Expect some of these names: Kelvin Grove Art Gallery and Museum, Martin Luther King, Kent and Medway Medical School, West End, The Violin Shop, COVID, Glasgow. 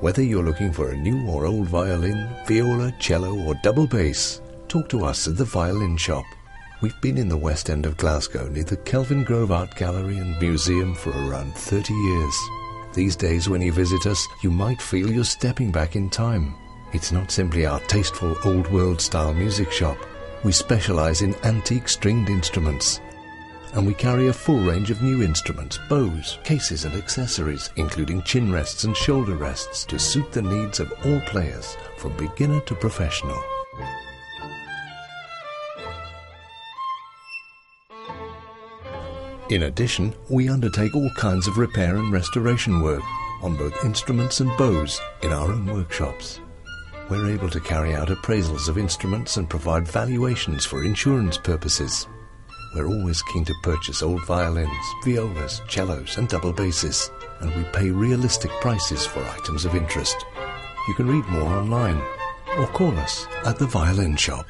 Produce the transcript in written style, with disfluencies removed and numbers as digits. Whether you're looking for a new or old violin, viola, cello or double bass, talk to us at The Violin Shop. We've been in the West End of Glasgow near the Kelvin Grove Art Gallery and Museum for around 30 years. These days when you visit us, you might feel you're stepping back in time. It's not simply our tasteful old-world style music shop. We specialise in antique stringed instruments. And we carry a full range of new instruments, bows, cases and accessories, including chin rests and shoulder rests, to suit the needs of all players, from beginner to professional. In addition, we undertake all kinds of repair and restoration work on both instruments and bows in our own workshops. We're able to carry out appraisals of instruments and provide valuations for insurance purposes. We're always keen to purchase old violins, violas, cellos and double basses, and we pay realistic prices for items of interest. You can read more online or call us at The Violin Shop.